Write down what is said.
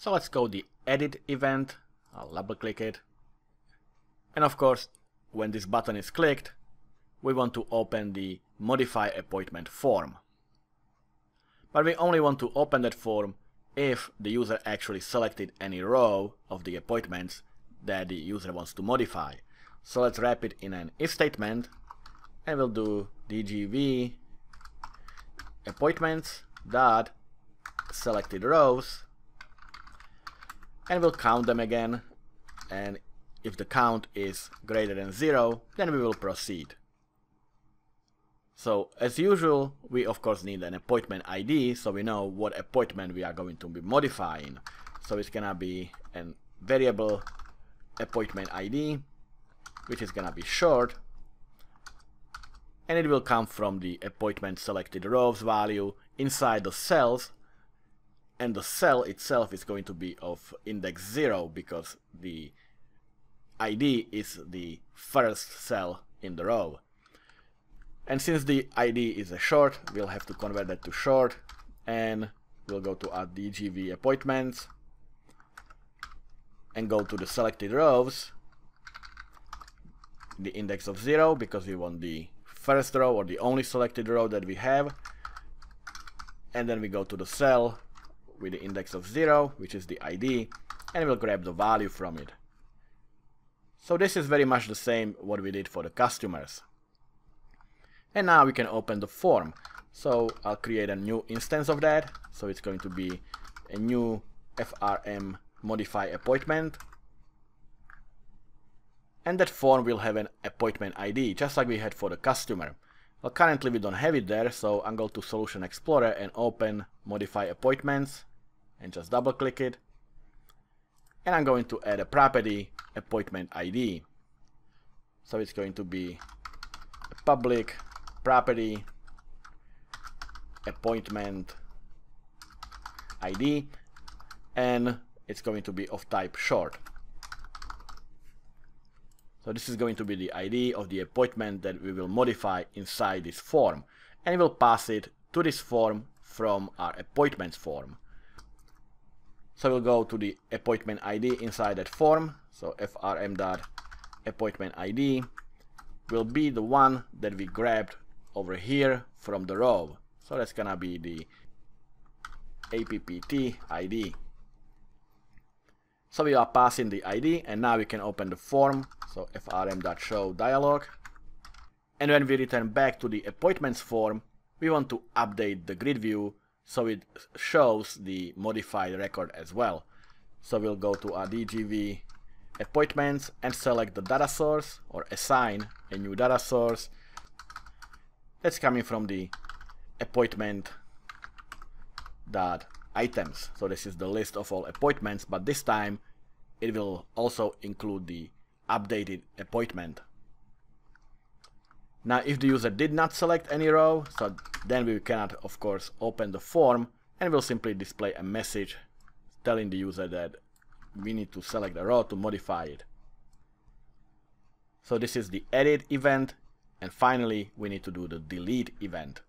So let's go the edit event, I'll double click it, and of course when this button is clicked we want to open the modify appointment form. But we only want to open that form if the user actually selected any row of the appointments that the user wants to modify. So let's wrap it in an if statement and we'll do DGV appointments dot selected rows, and we'll count them again, and if the count is greater than 0 then we will proceed. So as usual we of course need an appointment ID so we know what appointment we are going to be modifying. So it's gonna be a variable appointment ID which is gonna be short, and it will come from the appointment selected rows value inside the cells, and the cell itself is going to be of index 0 because the ID is the first cell in the row. And since the ID is a short, we'll have to convert that to short, and we'll go to our DGV appointments and go to the selected rows, the index of 0 because we want the first row or the only selected row that we have, and then we go to the cell with the index of 0 which is the ID, and we'll grab the value from it. So this is very much the same what we did for the customers. And now we can open the form. So I'll create a new instance of that. So it's going to be a new FRM modify appointment, and that form will have an appointment ID just like we had for the customer. Well, currently we don't have it there, so I'm going to Solution Explorer and open modify appointments and just double click it, and I'm going to add a property appointment ID. So it's going to be a public property appointment ID, and it's going to be of type short. So this is going to be the ID of the appointment that we will modify inside this form, and we'll pass it to this form from our appointments form. So we'll go to the appointment ID inside that form, so frm.appointmentID will be the one that we grabbed over here from the row. So that's gonna be the APPT ID. So we are passing the ID, and now we can open the form, so frm.show dialog, and when we return back to the appointments form we want to update the grid view so it shows the modified record as well. So we'll go to our DGV appointments and select the data source or assign a new data source that's coming from the appointment.items. So this is the list of all appointments, but this time it will also include the updated appointment. Now if the user did not select any row, so then we cannot of course open the form, and we'll simply display a message telling the user that we need to select a row to modify it. So this is the edit event, and finally we need to do the delete event.